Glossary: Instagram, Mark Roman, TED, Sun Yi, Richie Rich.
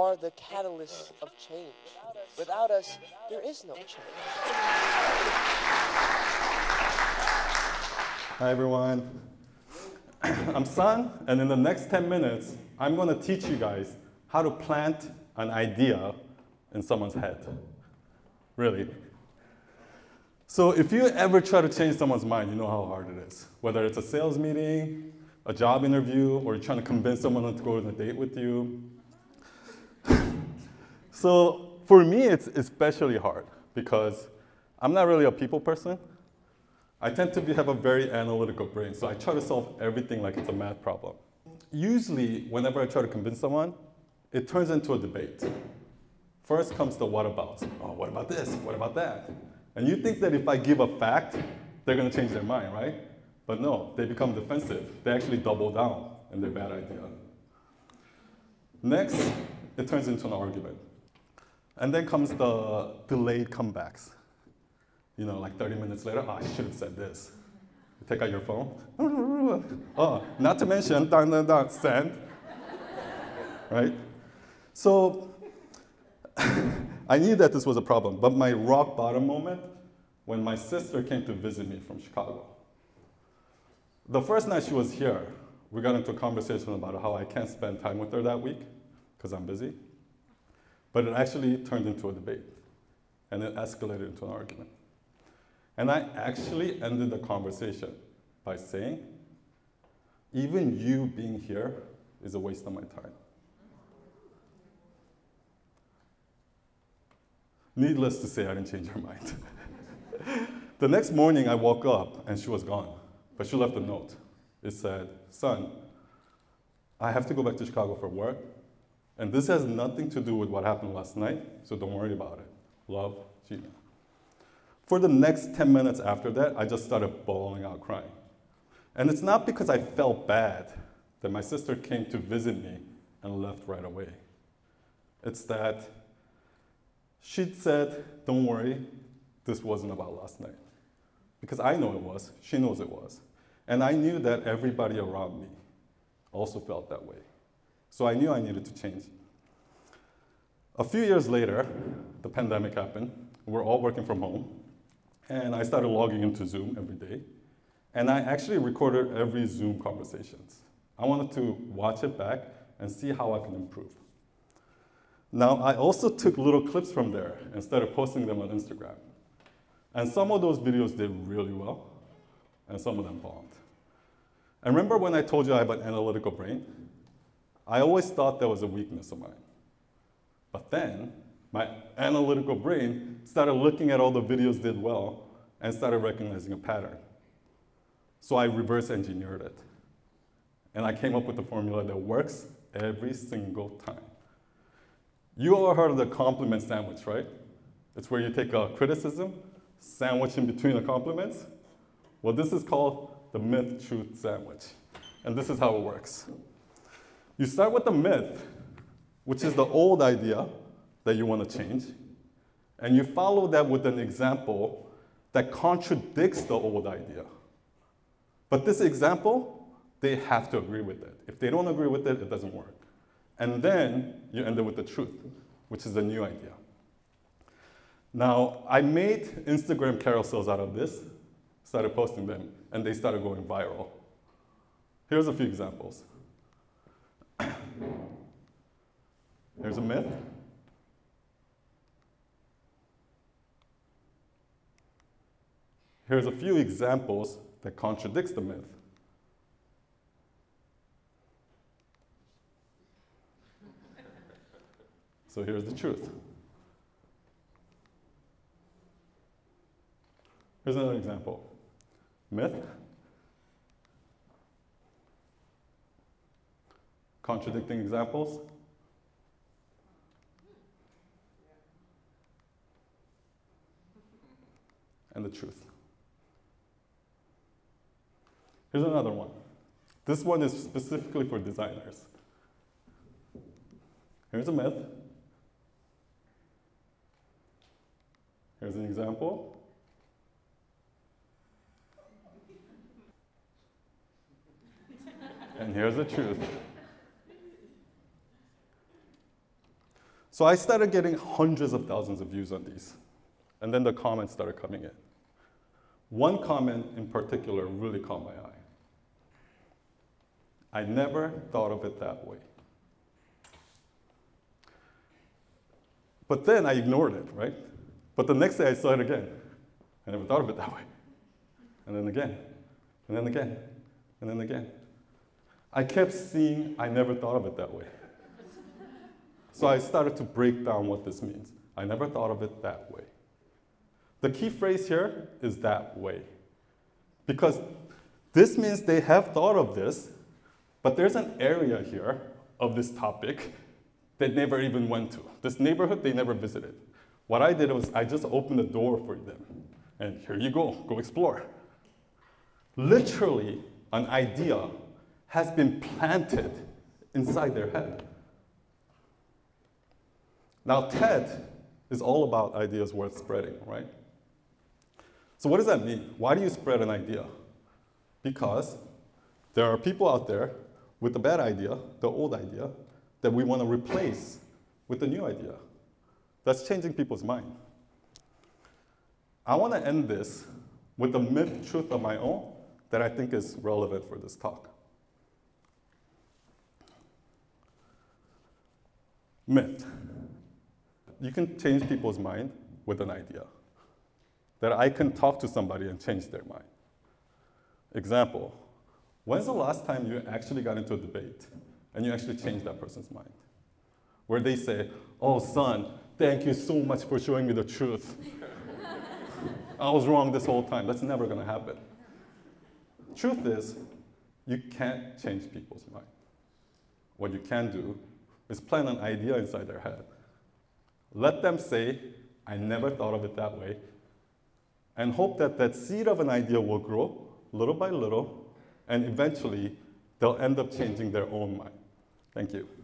are the catalysts of change. Without us, there is no change. Hi, everyone. I'm Sun, and in the next 10 minutes, I'm going to teach you guys how to plant an idea in someone's head. Really. So if you ever try to change someone's mind, you know how hard it is. Whether it's a sales meeting, a job interview, or you're trying to convince someone to go on a date with you. So for me, it's especially hard because I'm not really a people person. I tend to have a very analytical brain, so I try to solve everything like it's a math problem. Usually, whenever I try to convince someone, it turns into a debate. First comes the whatabouts. Oh, what about this? What about that? And you think that if I give a fact, they're going to change their mind, right? But no, they become defensive. They actually double down on their bad idea. Next, it turns into an argument. And then comes the delayed comebacks. You know, like 30 minutes later, oh, I should have said this. You take out your phone. Oh, not to mention, dun, dun, dun, send. Right? So I knew that this was a problem, but my rock bottom moment when my sister came to visit me from Chicago. The first night she was here, we got into a conversation about how I can't spend time with her that week because I'm busy. But it actually turned into a debate, and it escalated into an argument. And I actually ended the conversation by saying, even you being here is a waste of my time. Needless to say, I didn't change her mind. The next morning, I woke up, and she was gone. But she left a note. It said, Son, I have to go back to Chicago for work. And this has nothing to do with what happened last night, so don't worry about it. Love, Gina. For the next 10 minutes after that, I just started bawling out crying. And it's not because I felt bad that my sister came to visit me and left right away. It's that she said, don't worry, this wasn't about last night. Because I know it was, she knows it was. And I knew that everybody around me also felt that way. So I knew I needed to change. A few years later, the pandemic happened. We're all working from home. And I started logging into Zoom every day. And I actually recorded every Zoom conversations. I wanted to watch it back and see how I can improve. Now, I also took little clips from there and started posting them on Instagram. And some of those videos did really well, and some of them bombed. And remember when I told you I have an analytical brain? I always thought that was a weakness of mine. But then, my analytical brain started looking at all the videos did well and started recognizing a pattern. So I reverse engineered it. And I came up with a formula that works every single time. You all heard of the compliment sandwich, right? It's where you take a criticism, sandwich in between the compliments. Well, this is called the myth-truth sandwich. And this is how it works. You start with the myth, which is the old idea that you want to change. And you follow that with an example that contradicts the old idea. But this example, they have to agree with it. If they don't agree with it, it doesn't work. And then you end up with the truth, which is the new idea. Now, I made Instagram carousels out of this, started posting them, and they started going viral. Here's a few examples. Here's a myth. Here's a few examples that contradicts the myth. So here's the truth. Here's another example. Myth. Contradicting examples. And the truth. Here's another one. This one is specifically for designers. Here's a myth. Here's an example. And here's the truth. So I started getting hundreds of thousands of views on these. And then the comments started coming in. One comment in particular really caught my eye. I never thought of it that way. But then I ignored it, right? But the next day I saw it again. I never thought of it that way. And then again, and then again, and then again. I kept seeing I never thought of it that way. So I started to break down what this means. I never thought of it that way. The key phrase here is that way. Because this means they have thought of this, but there's an area here of this topic they never even went to. This neighborhood they never visited. What I did was I just opened the door for them. And here you go, go explore. Literally, an idea has been planted inside their head. Now, TED is all about ideas worth spreading, right? So what does that mean? Why do you spread an idea? Because there are people out there with the bad idea, the old idea, that we want to replace with a new idea. That's changing people's mind. I want to end this with a myth truth of my own that I think is relevant for this talk. Myth. You can change people's mind with an idea. That I can talk to somebody and change their mind. Example, when's the last time you actually got into a debate and you actually changed that person's mind? Where they say, oh, son, thank you so much for showing me the truth. I was wrong this whole time. That's never gonna happen. Truth is, you can't change people's mind. What you can do is plant an idea inside their head. Let them say, I never thought of it that way, and hope that that seed of an idea will grow little by little, and eventually they'll end up changing their own mind. Thank you.